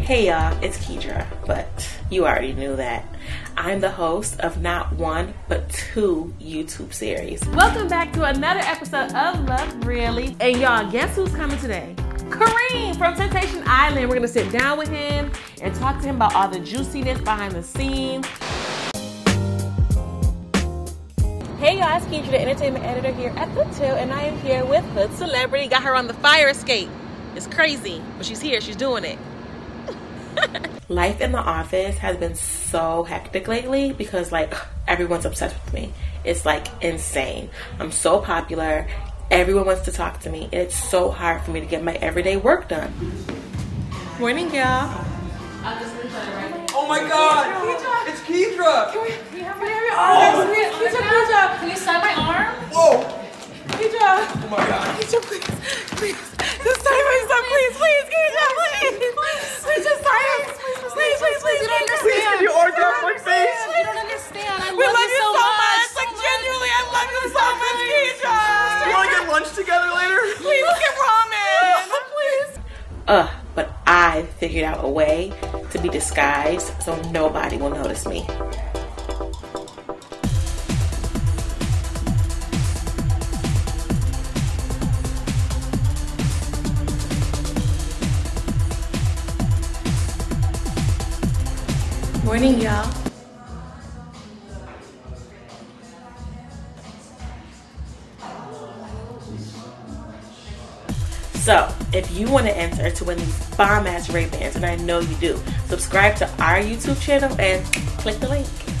Hey y'all, it's Keedra, but you already knew that. I'm the host of not one, but two YouTube series. Welcome back to another episode of Love Really. And y'all, guess who's coming today? Kareem from Temptation Island. We're gonna sit down with him and talk to him about all the juiciness behind the scenes. Hey y'all, it's Keedra, the entertainment editor here at The Two, and I am here with Hood Celebrity. Got her on the fire escape. It's crazy, but she's here, she's doing it. Life in the office has been so hectic lately because everyone's obsessed with me. It's insane. I'm so popular. Everyone wants to talk to me. It's so hard for me to get my everyday work done. Morning, y'all. Oh my God! It's Keedra. Can we have my arm? Keedra, can you sign my arm? Whoa! Keedra. Oh my God. Keedra, please. Just sign my stuff, please, Keedra, please. Please just sign it. Please. You don't understand. Please, can you autograph my face? You don't understand. I love you so much. Genuinely, I love you so much, Keedra. You want to get lunch together later? Please, let's get ramen. Please. But I figured out a way to be disguised so nobody will notice me. Morning, y'all. So, if you want to enter to win these bomb-ass Ray Bans, and I know you do, subscribe to our YouTube channel and click the link.